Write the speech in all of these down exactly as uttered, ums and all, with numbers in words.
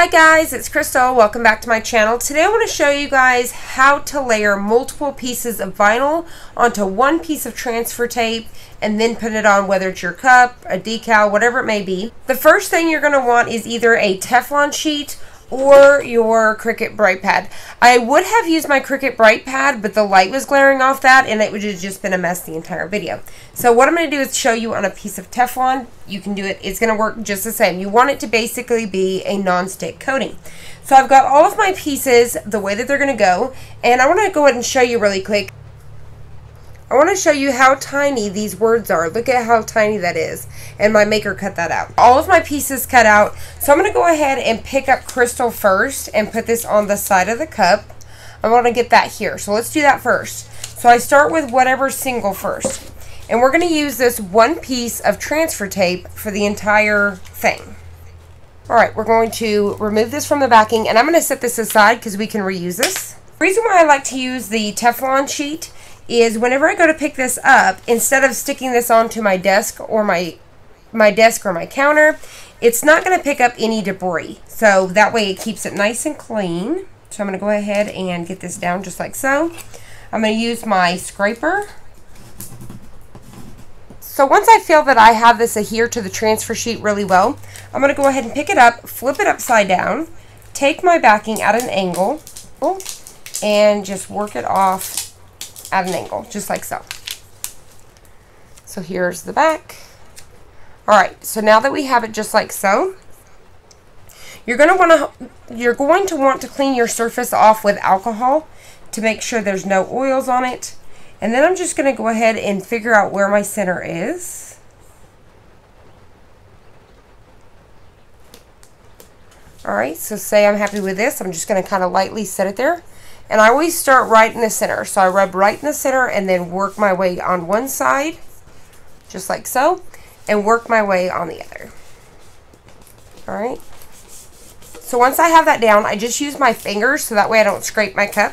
Hi guys, it's Crystal. Welcome back to my channel. Today I want to show you guys how to layer multiple pieces of vinyl onto one piece of transfer tape and then put it on, whether it's your cup, a decal, whatever it may be. The first thing you're going to want is either a Teflon sheet or your Cricut Bright Pad. I would have used my Cricut Bright Pad, but the light was glaring off that and it would have just been a mess the entire video. So what I'm going to do is show you on a piece of Teflon. You can do it. It's going to work just the same. You want it to basically be a non-stick coating. So I've got all of my pieces the way that they're going to go, and I want to go ahead and show you really quick. I want to show you how tiny these words are. Look at how tiny that is. And my maker cut that out. All of my pieces cut out. So I'm going to go ahead and pick up crystal first and put this on the side of the cup. I want to get that here. So let's do that first. So I start with whatever single first. And we're going to use this one piece of transfer tape for the entire thing. All right, we're going to remove this from the backing. And I'm going to set this aside because we can reuse this. The reason why I like to use the Teflon sheet is whenever I go to pick this up, instead of sticking this onto my desk or my my desk or my counter, it's not going to pick up any debris. So that way it keeps it nice and clean. So I'm going to go ahead and get this down just like so. I'm going to use my scraper. So once I feel that I have this adhere to the transfer sheet really well, I'm going to go ahead and pick it up, flip it upside down, take my backing at an angle, and just work it off at an angle, just like so. So here's the back. All right, so now that we have it just like so, you're going to want to you're going to want to clean your surface off with alcohol to make sure there's no oils on it. And then I'm just going to go ahead and figure out where my center is. All right, so say I'm happy with this, I'm just going to kind of lightly set it there. And I always start right in the center. So I rub right in the center and then work my way on one side, just like so, and work my way on the other. All right. So once I have that down, I just use my fingers so that way I don't scrape my cup,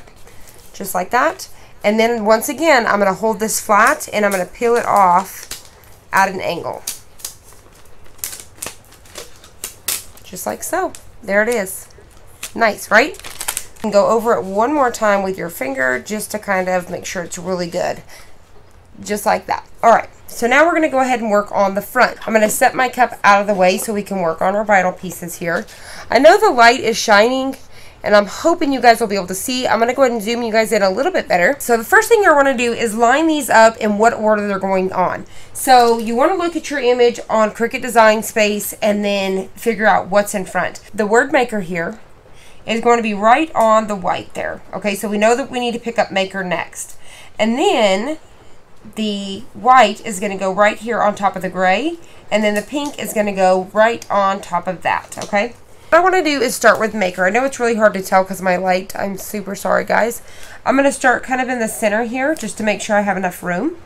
just like that. And then once again, I'm going to hold this flat and I'm going to peel it off at an angle. Just like so. There it is. Nice, right? And go over it one more time with your finger just to kind of make sure it's really good, just like that. All right, so now we're going to go ahead and work on the front. I'm going to set my cup out of the way so we can work on our vinyl pieces here. I know the light is shining and I'm hoping you guys will be able to see. I'm going to go ahead and zoom you guys in a little bit better. So the first thing you want to do is line these up in what order they're going on. So you want to look at your image on Cricut Design Space and then figure out what's in front. The word maker here is going to be right on the white there. Okay, so we know that we need to pick up maker next. And then the white is going to go right here on top of the gray, and then the pink is going to go right on top of that, okay? What I want to do is start with maker. I know it's really hard to tell because of my light. I'm super sorry, guys. I'm going to start kind of in the center here just to make sure I have enough room.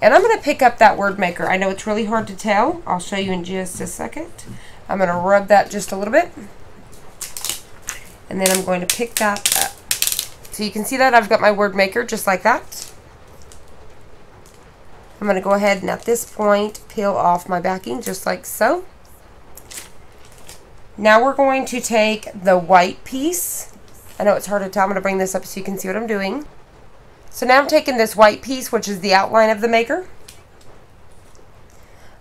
And I'm going to pick up that word maker. I know it's really hard to tell. I'll show you in just a second. I'm going to rub that just a little bit. And then I'm going to pick that up. So you can see that I've got my word maker just like that. I'm going to go ahead and at this point peel off my backing just like so. Now we're going to take the white piece. I know it's hard to tell. I'm going to bring this up so you can see what I'm doing. So now I'm taking this white piece, which is the outline of the maker.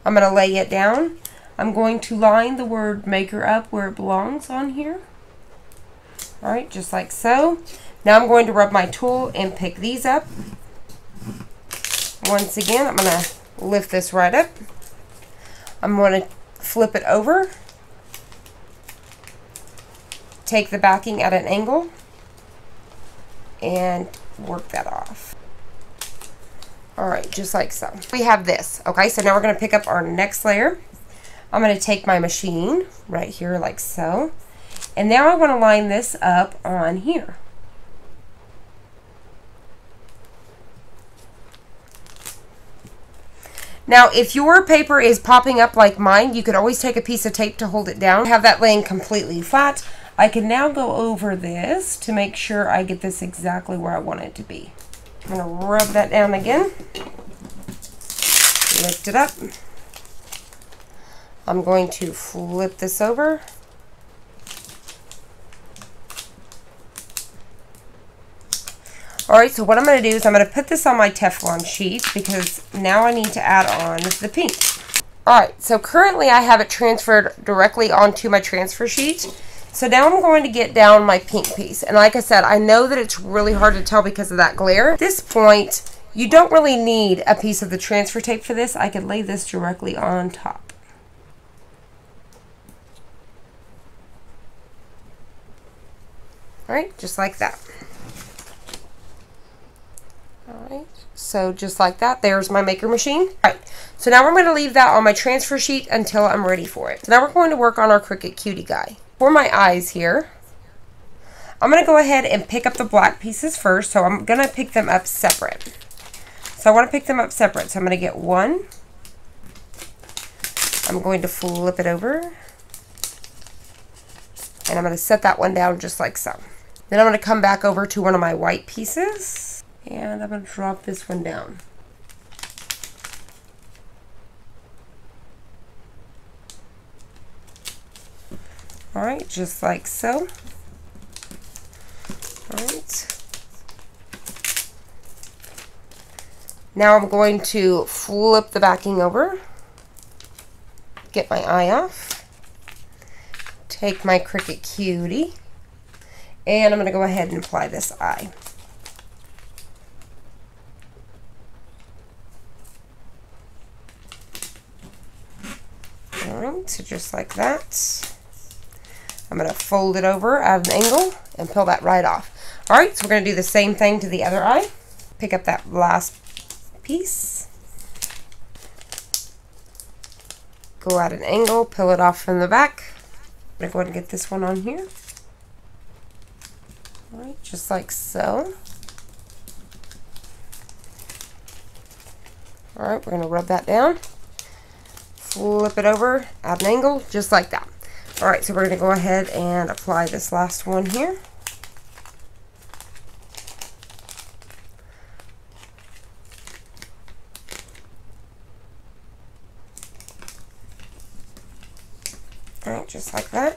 I'm going to lay it down. I'm going to line the word maker up where it belongs on here. All right, just like so. Now I'm going to rub my tool and pick these up. Once again, I'm going to lift this right up. I'm going to flip it over. Take the backing at an angle and work that off. All right, just like so. We have this. Okay, so now we're going to pick up our next layer. I'm going to take my machine right here like so. And now I want to line this up on here. Now, if your paper is popping up like mine, you could always take a piece of tape to hold it down. Have that laying completely flat. I can now go over this to make sure I get this exactly where I want it to be. I'm going to rub that down again. Lift it up. I'm going to flip this over. All right, so what I'm going to do is I'm going to put this on my Teflon sheet because now I need to add on the pink. All right, so currently I have it transferred directly onto my transfer sheet. So now I'm going to get down my pink piece. And like I said, I know that it's really hard to tell because of that glare. At this point, you don't really need a piece of the transfer tape for this. I could lay this directly on top. All right, just like that. All right, so just like that, there's my maker machine. All right, so now we're going to leave that on my transfer sheet until I'm ready for it. So now we're going to work on our Cricut Cutie guy. For my eyes here, I'm going to go ahead and pick up the black pieces first, so I'm going to pick them up separate. So I want to pick them up separate, so I'm going to get one. I'm going to flip it over, and I'm going to set that one down just like so. Then I'm going to come back over to one of my white pieces, and I'm going to drop this one down. All right, just like so. All right. Now I'm going to flip the backing over, get my eye off, take my Cricut Cutie, and I'm going to go ahead and apply this eye. All right, so just like that. I'm going to fold it over at an angle and peel that right off. All right, so we're going to do the same thing to the other eye. Pick up that last piece. Go at an angle, peel it off from the back. I'm going to go ahead and get this one on here. All right, just like so. All right, we're going to rub that down. Flip it over at an angle, just like that. All right, so we're going to go ahead and apply this last one here. All right, just like that.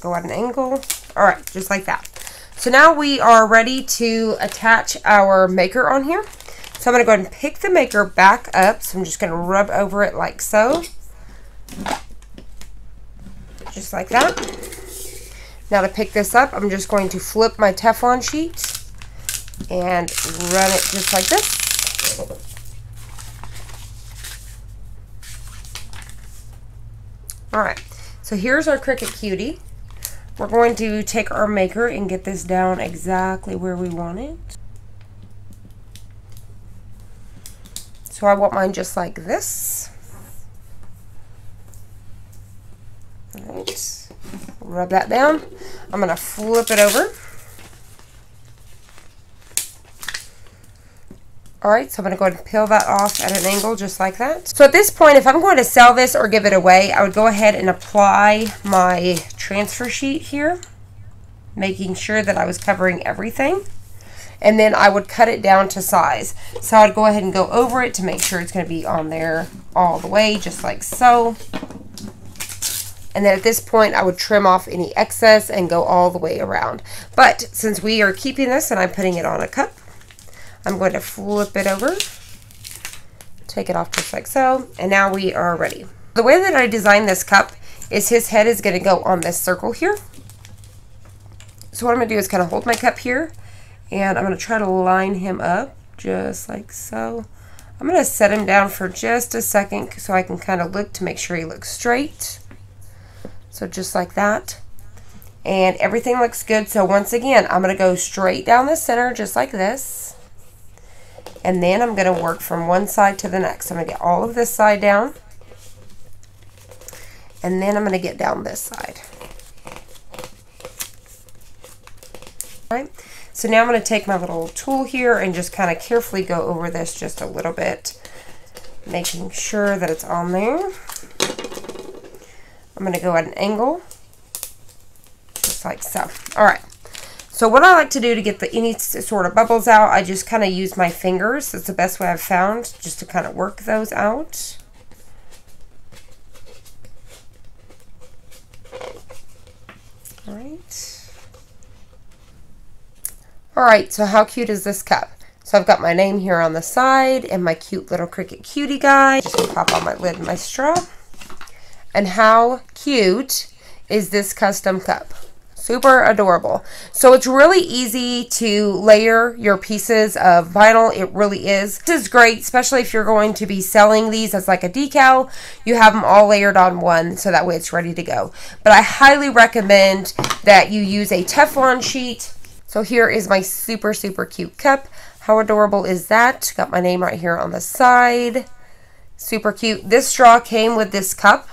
Go at an angle. All right, just like that. So now we are ready to attach our maker on here. So I'm going to go ahead and pick the maker back up. So I'm just going to rub over it like so. Just like that. Now to pick this up, I'm just going to flip my Teflon sheet and run it just like this. All right, so here's our Cricut Cutie. We're going to take our maker and get this down exactly where we want it. So I want mine just like this. Alright, rub that down. I'm going to flip it over. Alright, so I'm going to go ahead and peel that off at an angle just like that. So at this point, if I'm going to sell this or give it away, I would go ahead and apply my transfer sheet here, making sure that I was covering everything. And then I would cut it down to size. So I'd go ahead and go over it to make sure it's going to be on there all the way, just like so. And then at this point, I would trim off any excess and go all the way around. But since we are keeping this and I'm putting it on a cup, I'm going to flip it over, take it off just like so, and now we are ready. The way that I designed this cup is his head is going to go on this circle here. So what I'm going to do is kind of hold my cup here, and I'm going to try to line him up just like so. I'm going to set him down for just a second so I can kind of look to make sure he looks straight. So just like that, and everything looks good. So once again, I'm going to go straight down the center just like this, and then I'm going to work from one side to the next. I'm going to get all of this side down, and then I'm going to get down this side. All right, so now I'm going to take my little tool here and just kind of carefully go over this just a little bit, making sure that it's on there. I'm going to go at an angle, just like so. All right. So what I like to do to get the any sort of bubbles out, I just kind of use my fingers. That's the best way I've found, just to kind of work those out. All right. Alright, so how cute is this cup? So I've got my name here on the side and my cute little Cricut cutie guy. Just gonna pop on my lid and my straw. And how cute is this custom cup? Super adorable. So it's really easy to layer your pieces of vinyl. It really is. This is great, especially if you're going to be selling these as like a decal. You have them all layered on one, so that way it's ready to go. But I highly recommend that you use a Teflon sheet. So here is my super, super cute cup. How adorable is that? Got my name right here on the side. Super cute. This straw came with this cup.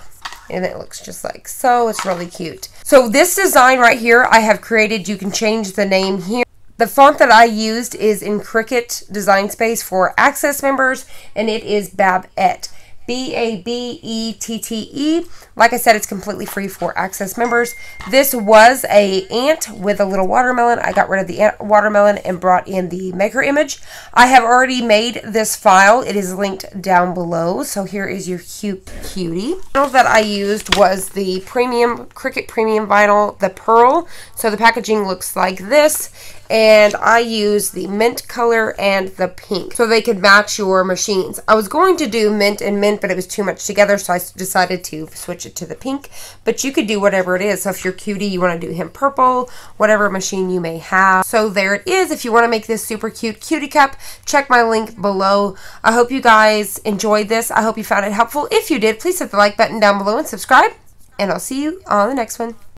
And it looks just like so. It's really cute. So this design right here I have created. You can change the name here. The font that I used is in Cricut Design Space for Access members, and it is Babette. B A B E T T E. Like I said, it's completely free for Access members. This was a ant with a little watermelon. I got rid of the watermelon and brought in the maker image. I have already made this file. It is linked down below. So here is your cute cutie. The vinyl that I used was the premium Cricut Premium Vinyl, the Pearl. So the packaging looks like this. And I used the mint color and the pink so they could match your machines. I was going to do mint and mint, but it was too much together, so I decided to switch it to the pink. But you could do whatever it is. So if you're cutie, you want to do him purple, whatever machine you may have. So there it is. If you want to make this super cute cutie cup, check my link below. I hope you guys enjoyed this. I hope you found it helpful. If you did, please hit the like button down below and subscribe. And I'll see you on the next one.